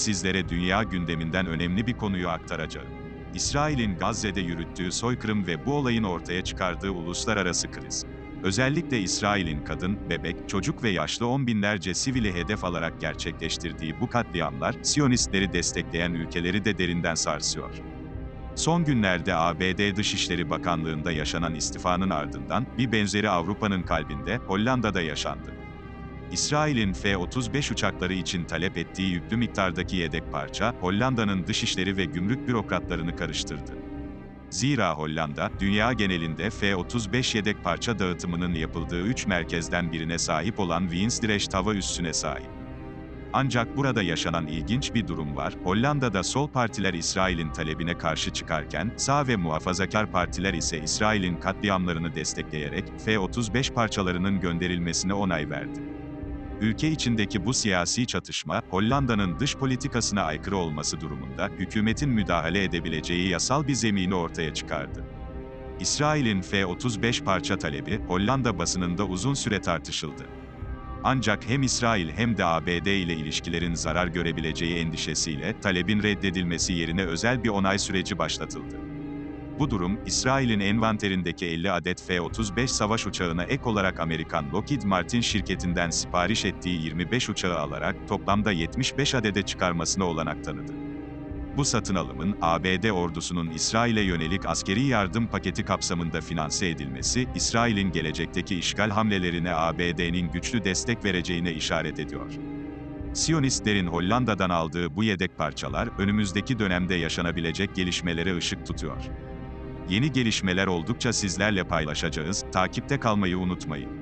sizlere dünya gündeminden önemli bir konuyu aktaracağım. İsrail'in Gazze'de yürüttüğü soykırım ve bu olayın ortaya çıkardığı uluslararası kriz. Özellikle İsrail'in kadın, bebek, çocuk ve yaşlı on binlerce sivili hedef alarak gerçekleştirdiği bu katliamlar, Siyonistleri destekleyen ülkeleri de derinden sarsıyor. Son günlerde ABD Dışişleri Bakanlığı'nda yaşanan istifanın ardından, bir benzeri Avrupa'nın kalbinde, Hollanda'da yaşandı. İsrail'in F-35 uçakları için talep ettiği yüklü miktardaki yedek parça, Hollanda'nın dışişleri ve gümrük bürokratlarını karıştırdı. Zira Hollanda, dünya genelinde F-35 yedek parça dağıtımının yapıldığı 3 merkezden birine sahip olan Vince Direcht Hava Üssü'ne sahip. Ancak burada yaşanan ilginç bir durum var, Hollanda'da sol partiler İsrail'in talebine karşı çıkarken, sağ ve muhafazakar partiler ise İsrail'in katliamlarını destekleyerek, F-35 parçalarının gönderilmesine onay verdi. Ülke içindeki bu siyasi çatışma, Hollanda'nın dış politikasına aykırı olması durumunda, hükümetin müdahale edebileceği yasal bir zemini ortaya çıkardı. İsrail'in F-35 parça talebi, Hollanda basınında uzun süre tartışıldı. Ancak hem İsrail hem de ABD ile ilişkilerin zarar görebileceği endişesiyle, talebin reddedilmesi yerine özel bir onay süreci başlatıldı. Bu durum, İsrail'in envanterindeki 50 adet F-35 savaş uçağına ek olarak Amerikan Lockheed Martin şirketinden sipariş ettiği 25 uçağı alarak toplamda 75 adede çıkarmasına olanak tanıdı. Bu satın alımın, ABD ordusunun İsrail'e yönelik askeri yardım paketi kapsamında finanse edilmesi, İsrail'in gelecekteki işgal hamlelerine ABD'nin güçlü destek vereceğine işaret ediyor. Siyonistlerin Hollanda'dan aldığı bu yedek parçalar, önümüzdeki dönemde yaşanabilecek gelişmelere ışık tutuyor. Yeni gelişmeler oldukça sizlerle paylaşacağız, takipte kalmayı unutmayın.